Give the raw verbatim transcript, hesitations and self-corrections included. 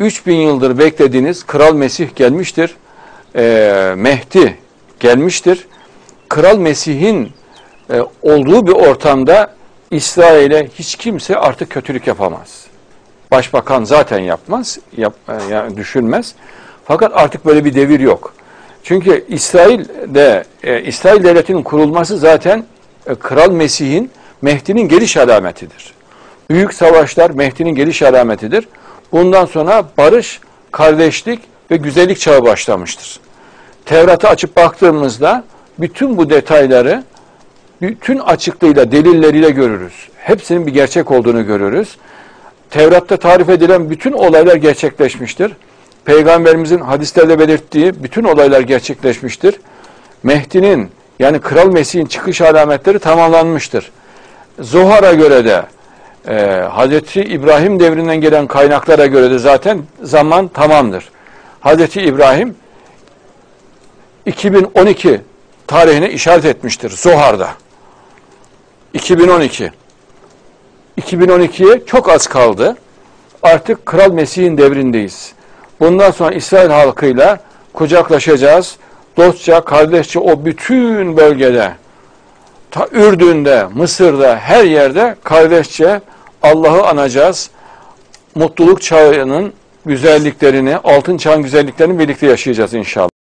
üç bin yıldır beklediğiniz Kral Mesih gelmiştir. E, Mehdi gelmiştir. Kral Mesih'in e, olduğu bir ortamda İsrail'e hiç kimse artık kötülük yapamaz. Başbakan zaten yapmaz, yap, yani düşünmez. Fakat artık böyle bir devir yok. Çünkü İsrail'de, e, İsrail devletinin kurulması zaten e, Kral Mesih'in, Mehdi'nin geliş alametidir. Büyük savaşlar Mehdi'nin geliş alametidir. Bundan sonra barış, kardeşlik ve güzellik çağı başlamıştır. Tevrat'ı açıp baktığımızda bütün bu detayları bütün açıklığıyla, delilleriyle görürüz. Hepsinin bir gerçek olduğunu görürüz. Tevrat'ta tarif edilen bütün olaylar gerçekleşmiştir. Peygamberimizin hadislerde belirttiği bütün olaylar gerçekleşmiştir. Mehdi'nin, yani Kral Mesih'in çıkış alametleri tamamlanmıştır. Zohar'a göre de, e, Hazreti İbrahim devrinden gelen kaynaklara göre de zaten zaman tamamdır. Hazreti İbrahim iki bin on iki tarihine işaret etmiştir Zohar'da. iki bin on iki. iki bin on ikiye çok az kaldı. Artık Kral Mesih'in devrindeyiz. Bundan sonra İsrail halkıyla kucaklaşacağız. Dostça, kardeşçe o bütün bölgede, ta Ürdün'de, Mısır'da, her yerde kardeşçe Allah'ı anacağız. Mutluluk çağının güzelliklerini, altın çağın güzelliklerini birlikte yaşayacağız inşallah.